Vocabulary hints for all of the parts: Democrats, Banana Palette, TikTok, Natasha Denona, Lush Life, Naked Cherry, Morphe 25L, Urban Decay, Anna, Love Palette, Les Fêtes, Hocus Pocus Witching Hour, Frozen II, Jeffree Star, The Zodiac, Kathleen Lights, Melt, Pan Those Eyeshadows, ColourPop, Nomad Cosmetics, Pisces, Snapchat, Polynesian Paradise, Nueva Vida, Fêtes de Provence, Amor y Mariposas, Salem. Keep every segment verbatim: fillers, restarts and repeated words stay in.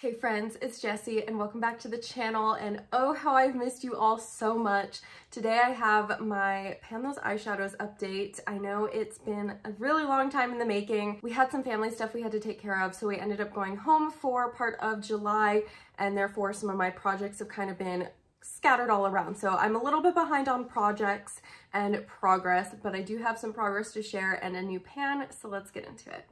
Hey friends, it's Jessie and welcome back to the channel, and oh how I've missed you all so much. Today I have my Pan Those Eyeshadows update. I know it's been a really long time in the making. We had some family stuff we had to take care of, so we ended up going home for part of July, and therefore some of my projects have kind of been scattered all around. So I'm a little bit behind on projects and progress, but I do have some progress to share and a new pan, so let's get into it.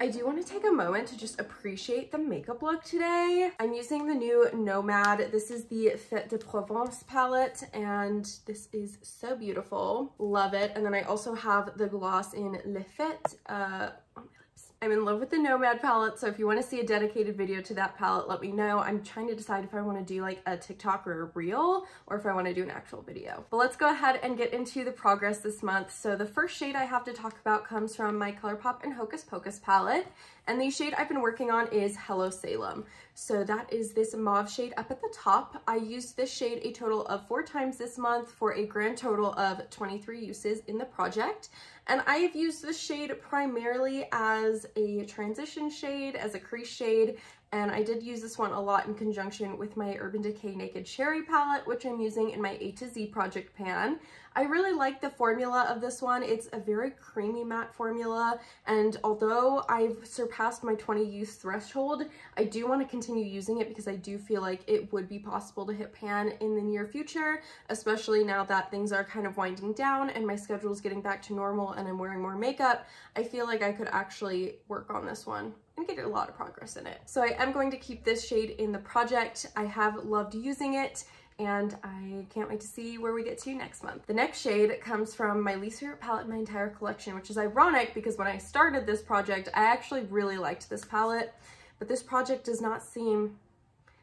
I do want to take a moment to just appreciate the makeup look today. I'm using the new Nomad. This is the Fêtes de Provence palette, and this is so beautiful. Love it. And then I also have the gloss in Les Fêtes. Uh, on my lips. I'm in love with the Nomad palette, so if you want to see a dedicated video to that palette, let me know. I'm trying to decide if I want to do like a TikTok or a reel, or if I want to do an actual video. But let's go ahead and get into the progress this month. So the first shade I have to talk about comes from my ColourPop and Hocus Pocus palette, and the shade I've been working on is Hello Salem. So that is this mauve shade up at the top. I used this shade a total of four times this month for a grand total of twenty-three uses in the project, and I have used this shade primarily as a transition shade, as a crease shade, and I did use this one a lot in conjunction with my Urban Decay Naked Cherry palette, which I'm using in my A to Z project pan. I really like the formula of this one. It's a very creamy matte formula, and although I've surpassed my twenty use threshold, I do want to continue using it because I do feel like it would be possible to hit pan in the near future, especially now that things are kind of winding down and my schedule is getting back to normal and I'm wearing more makeup. I feel like I could actually work on this one and get a lot of progress in it. So I am going to keep this shade in the project. I have loved using it, and I can't wait to see where we get to next month. The next shade comes from my least favorite palette in my entire collection, which is ironic because when I started this project, I actually really liked this palette, but this project does not seem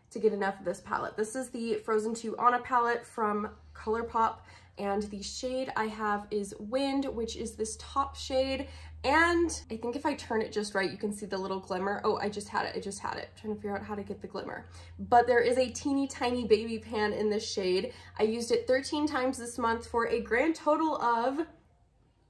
to get enough of this palette. This is the Frozen two Anna palette from ColourPop, and the shade I have is Wind, which is this top shade. And I think if I turn it just right, you can see the little glimmer. Oh, I just had it. I just had it. I'm trying to figure out how to get the glimmer. But there is a teeny tiny baby pan in this shade. I used it thirteen times this month for a grand total of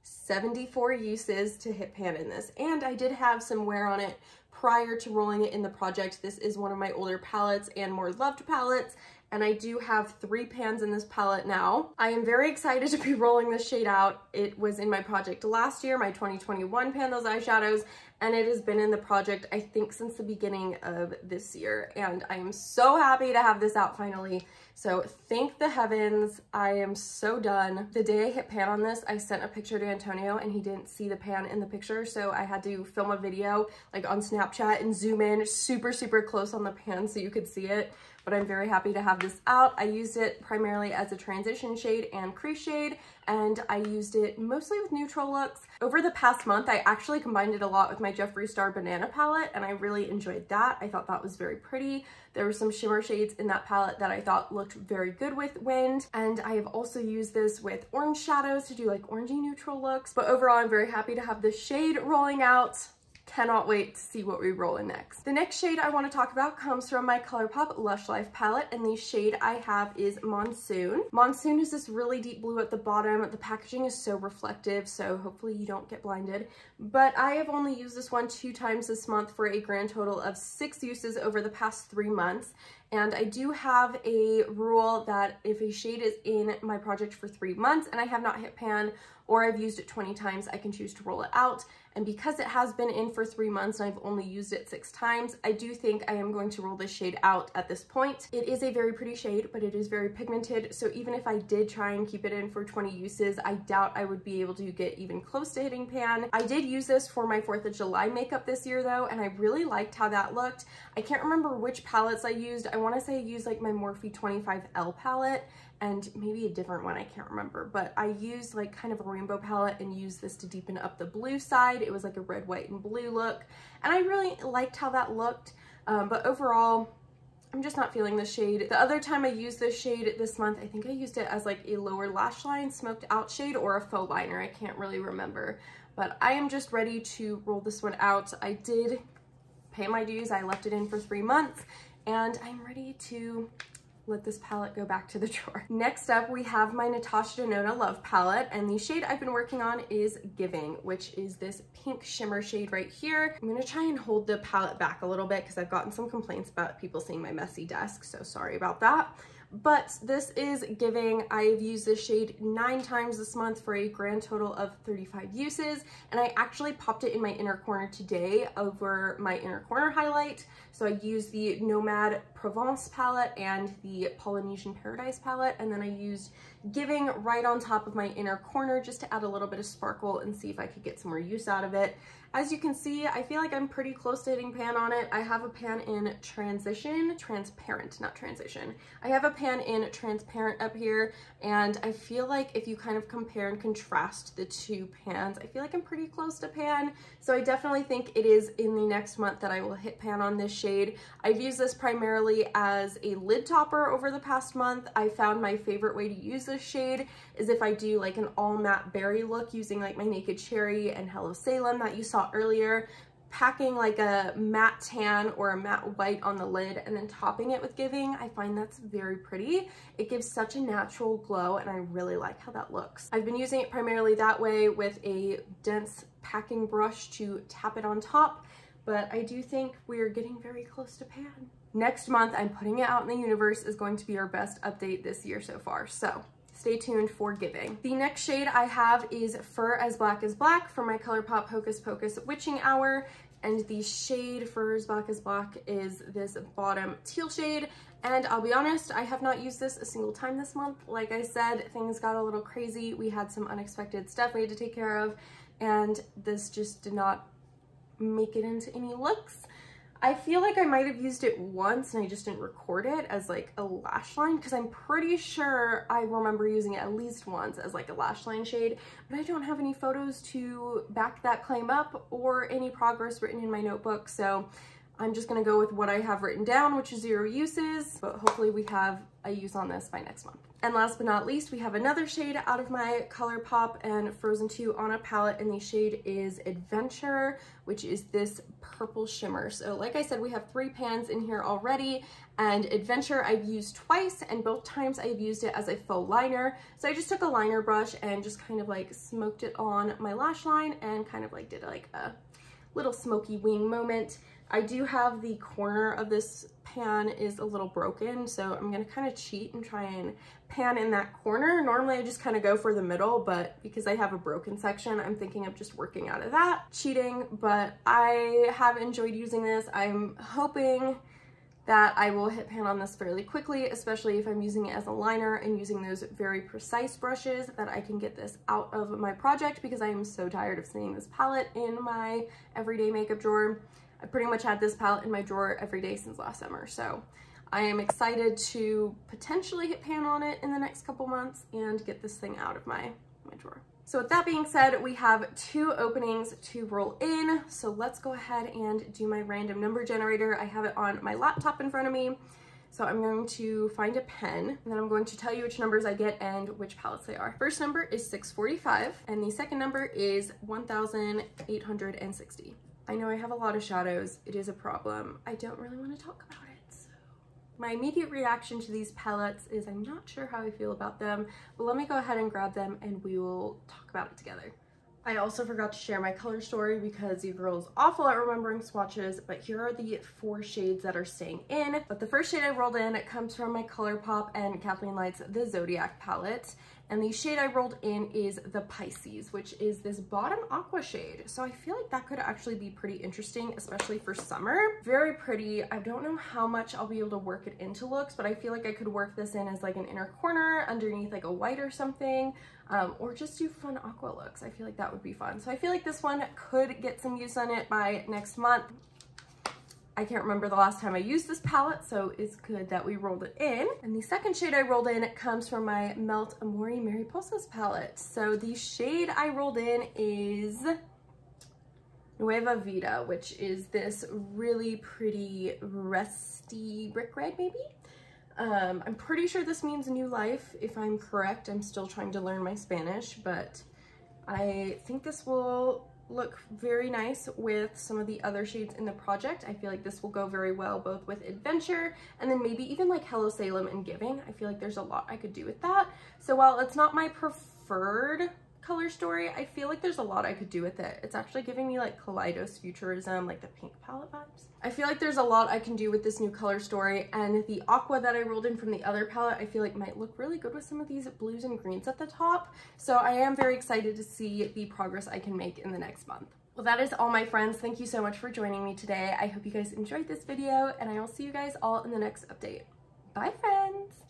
seventy-four uses to hit pan in this. And I did have some wear on it prior to rolling it in the project. This is one of my older palettes and more loved palettes, and I do have three pans in this palette now. I am very excited to be rolling this shade out. It was in my project last year, my twenty twenty-one Pan Those Eyeshadows, and it has been in the project, I think, since the beginning of this year. And I am so happy to have this out finally. So thank the heavens, I am so done. The day I hit pan on this, I sent a picture to Antonio and he didn't see the pan in the picture, so I had to film a video like on Snapchat and zoom in super, super close on the pan so you could see it. But I'm very happy to have this out. I used it primarily as a transition shade and crease shade, and I used it mostly with neutral looks. Over the past month, I actually combined it a lot with my Jeffree Star Banana Palette, and I really enjoyed that. I thought that was very pretty. There were some shimmer shades in that palette that I thought looked very good with Wind, and I have also used this with orange shadows to do like orangey neutral looks. But overall, I'm very happy to have this shade rolling out. Cannot wait to see what we roll in next. The next shade I want to talk about comes from my ColourPop Lush Life palette, and the shade I have is Monsoon. Monsoon is this really deep blue at the bottom. The packaging is so reflective, so hopefully you don't get blinded. But I have only used this one two times this month for a grand total of six uses over the past three months. And I do have a rule that if a shade is in my project for three months and I have not hit pan, or I've used it twenty times, I can choose to roll it out. And because it has been in for three months and I've only used it six times, I do think I am going to roll this shade out at this point. It is a very pretty shade, but it is very pigmented. So even if I did try and keep it in for twenty uses, I doubt I would be able to get even close to hitting pan. I did use this for my fourth of July makeup this year though, and I really liked how that looked. I can't remember which palettes I used. I want to say I used like my Morphe twenty-five L palette and maybe a different one, I can't remember, but I used like kind of a rainbow palette and used this to deepen up the blue side. It was like a red, white, and blue look, and I really liked how that looked, um, but overall, I'm just not feeling this shade. The other time I used this shade this month, I think I used it as like a lower lash line smoked out shade or a faux liner, I can't really remember, but I am just ready to roll this one out. I did pay my dues, I left it in for three months, and I'm ready to let this palette go back to the drawer. Next up, we have my Natasha Denona Love Palette, and the shade I've been working on is Giving, which is this pink shimmer shade right here. I'm gonna try and hold the palette back a little bit because I've gotten some complaints about people seeing my messy desk, so sorry about that. But this is Giving. I've used this shade nine times this month for a grand total of thirty-five uses, and I actually popped it in my inner corner today over my inner corner highlight. So I used the Nomad Provence palette and the Polynesian Paradise palette, and then I used Giving right on top of my inner corner just to add a little bit of sparkle and see if I could get some more use out of it. As you can see, I feel like I'm pretty close to hitting pan on it. I have a pan in transition, transparent, not transition. I have a pan in transparent up here, and I feel like if you kind of compare and contrast the two pans, I feel like I'm pretty close to pan. So I definitely think it is in the next month that I will hit pan on this shade. I've used this primarily as a lid topper over the past month. I found my favorite way to use this shade is if I do like an all matte berry look using like my Naked Cherry and Hello Salem that you saw earlier, packing like a matte tan or a matte white on the lid and then topping it with Giving. I find that's very pretty. It gives such a natural glow, and I really like how that looks. I've been using it primarily that way with a dense packing brush to tap it on top, but I do think we're getting very close to pan. Next month, I'm putting it out in the universe is going to be our best update this year so far, so stay tuned for Giving. The next shade I have is Fur as Black as Black from my ColourPop Hocus Pocus Witching Hour, and the shade Fur as Black as Black is this bottom teal shade. And I'll be honest, I have not used this a single time this month. Like I said, things got a little crazy. We had some unexpected stuff we had to take care of, and this just did not make it into any looks. I feel like I might have used it once and I just didn't record it as like a lash line, because I'm pretty sure I remember using it at least once as like a lash line shade, but I don't have any photos to back that claim up or any progress written in my notebook, so I'm just gonna go with what I have written down, which is zero uses, but hopefully we have a use on this by next month. And last but not least, we have another shade out of my ColourPop and Frozen two on a palette, and the shade is Adventure, which is this purple shimmer. So like I said, we have three pans in here already, and Adventure I've used twice, and both times I've used it as a faux liner. So I just took a liner brush and just kind of like smoked it on my lash line and kind of like did like a little smoky wing moment. I do have the corner of this pan is a little broken, so I'm gonna kind of cheat and try and pan in that corner. Normally I just kind of go for the middle, but because I have a broken section, I'm thinking of just working out of that. Cheating, but I have enjoyed using this. I'm hoping that I will hit pan on this fairly quickly, especially if I'm using it as a liner and using those very precise brushes, that I can get this out of my project, because I am so tired of seeing this palette in my everyday makeup drawer. I pretty much had this palette in my drawer every day since last summer, so I am excited to potentially hit pan on it in the next couple months and get this thing out of my, my drawer. So with that being said, we have two openings to roll in, so let's go ahead and do my random number generator. I have it on my laptop in front of me, so I'm going to find a pen, and then I'm going to tell you which numbers I get and which palettes they are. First number is six forty-five, and the second number is one thousand eight hundred sixty. I know I have a lot of shadows. It is a problem. I don't really want to talk about it, so. My immediate reaction to these palettes is I'm not sure how I feel about them, but let me go ahead and grab them and we will talk about it together. I also forgot to share my color story because you girls awful at remembering swatches, but here are the four shades that are staying in. But the first shade I rolled in comes from my ColourPop and Kathleen Lights The Zodiac palette. And the shade I rolled in is the Pisces, which is this bottom aqua shade. So I feel like that could actually be pretty interesting, especially for summer. Very pretty. I don't know how much I'll be able to work it into looks, but I feel like I could work this in as like an inner corner underneath like a white or something, um, or just do fun aqua looks. I feel like that would be fun. So I feel like this one could get some use on it by next month. I can't remember the last time I used this palette, so it's good that we rolled it in. And the second shade I rolled in comes from my Melt Amor y Mariposas palette. So the shade I rolled in is Nueva Vida, which is this really pretty rusty brick red, maybe? Um, I'm pretty sure this means new life. If I'm correct, I'm still trying to learn my Spanish, but I think this will look very nice with some of the other shades in the project. I feel like this will go very well both with Adventure and then maybe even like Hello Salem and Giving. I feel like there's a lot I could do with that. So while it's not my preferred color story, I feel like there's a lot I could do with it. It's actually giving me like Kaleidos Futurism, like the pink palette vibes. I feel like there's a lot I can do with this new color story, and the aqua that I rolled in from the other palette I feel like might look really good with some of these blues and greens at the top. So I am very excited to see the progress I can make in the next month. Well, that is all, my friends. Thank you so much for joining me today. I hope you guys enjoyed this video, and I will see you guys all in the next update. Bye, friends!